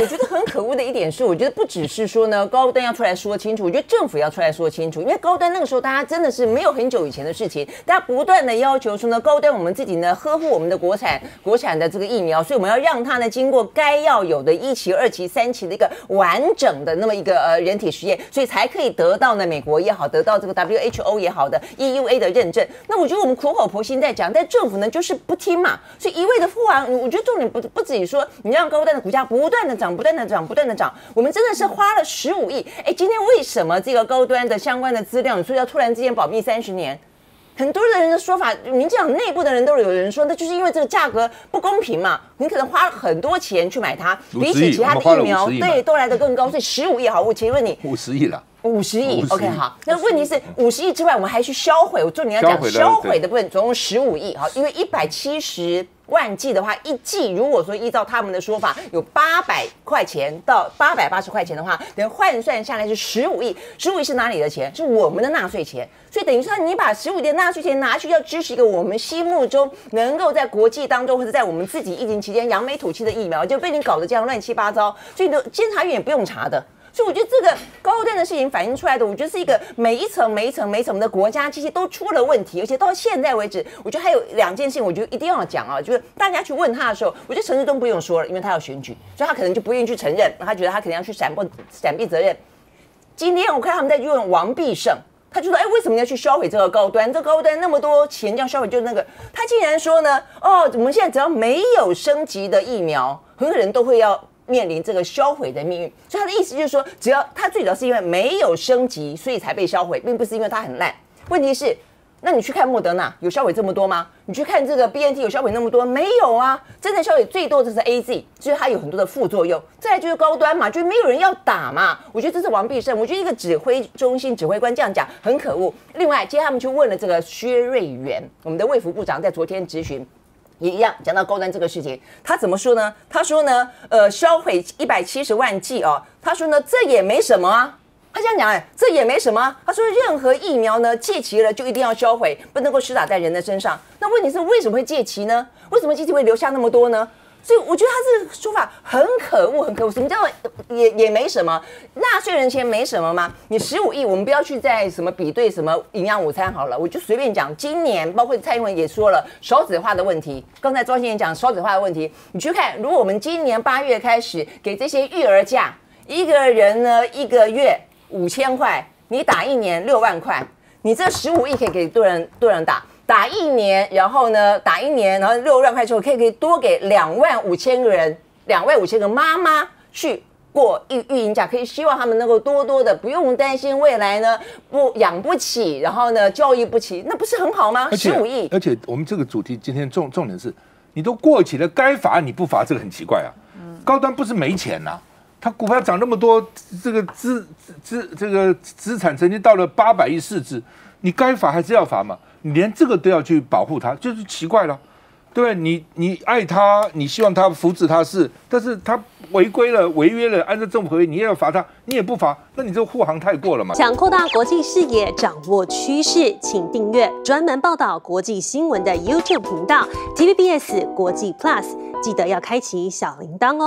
我觉得很可恶的一点是，我觉得不只是说呢，高端要出来说清楚，我觉得政府要出来说清楚，因为高端那个时候大家真的是没有很久以前的事情，大家不断的要求说呢，高端我们自己呢呵护我们的国产的这个疫苗，所以我们要让它呢经过该要有的1期、2期、3期的一个完整的那么一个人体实验，所以才可以得到呢美国也好，得到这个 WHO 也好的 EUA 的认证。那我觉得我们苦口婆心在讲，但政府呢就是不听嘛，所以一味的护航。我觉得重点不只是说你让高端的股价不断的涨，我们真的是花了15亿。哎，今天为什么这个高端的相关的资料，你说要突然之间保密30年？很多人的说法，民进党内部的人都有人说，那就是因为这个价格不公平嘛，你可能花了很多钱去买它，比起其他的疫苗，对，都来得更高，所以15亿好，我请问你，50亿了。50亿 ，OK， 好。那问题是50亿之外，我们还去销毁。我重点要讲销毁的部分，总共15亿，好，因为170万剂的话，一剂如果说依照他们的说法，有800块钱到880块钱的话，等换算下来是15亿。15亿是哪里的钱？是我们的纳税钱。所以等于说，你把15亿的纳税钱拿去，要支持一个我们心目中能够在国际当中或者在我们自己疫情期间扬眉吐气的疫苗，就被你搞得这样乱七八糟。所以，监察院也不用查的。所以我觉得这个高端的事情反映出来的，我觉得是一个每一层的国家机器都出了问题，而且到现在为止，我觉得还有2件事情，我觉得一定要讲啊，就是大家去问他的时候，我觉得陈时中不用说了，因为他要选举，所以他可能就不愿意去承认，他觉得他可能要去闪避责任。今天我看他们在问王必胜，他就说：“哎，为什么要去销毁这个高端？这高端那么多钱这样销毁，就那个。”他竟然说呢：“哦，我们现在只要没有升级的疫苗，很多人都会要。”面临这个销毁的命运，所以他的意思就是说，只要他最主要是因为没有升级，所以才被销毁，并不是因为他很烂。问题是，那你去看莫德纳有销毁这么多吗？你去看这个 BNT 有销毁那么多？没有啊，真的销毁最多的是 AZ， 所以它有很多的副作用。再来就是高端嘛，就是没有人要打嘛。我觉得这是王必胜，我觉得一个指挥中心指挥官这样讲很可恶。另外，接着他们去问了这个薛瑞元，我们的卫福部长在昨天质询。也一样讲到高端这个事情，他怎么说呢？他说呢，销毁170万剂哦，他说呢，这也没什么啊。他这样讲，哎，这也没什么啊。他说，任何疫苗呢，借齐了就一定要销毁，不能够施打在人的身上。那问题是为什么会借齐呢？为什么借齐会留下那么多呢？所以我觉得他这个说法很可恶，很可恶。什么叫也没什么？纳税人钱没什么吗？你15亿，我们不要去在什么比对什么营养午餐好了，我就随便讲。今年包括蔡英文也说了少子化的问题，刚才庄先生讲少子化的问题，你去看，如果我们今年8月开始给这些育儿假，一个人呢1个月5000块，你打1年6万块，你这15亿可以给多人打。打1年，然后呢？打1年，然后6万块之后，可以多给25000个人，25000个妈妈去过育婴假，可以希望他们能够多多的，不用担心未来呢不养不起，然后呢教育不起，那不是很好吗？15亿。而且我们这个主题今天重点是，你都过期了，该罚你不罚，这个很奇怪啊。高端不是没钱呐、啊，他股票涨那么多，这个资产曾经到了800亿市值，你该罚还是要罚嘛？你连这个都要去保护他，就是奇怪了，对不对？你爱他，你希望他扶持他是，但是他违约了，按照政府合约，你也要罚他，你也不罚，那你这护航太过了嘛？想扩大国际视野，掌握趋势，请订阅专门报道国际新闻的 YouTube 频道 TVBS 国际 Plus， 记得要开启小铃铛哦。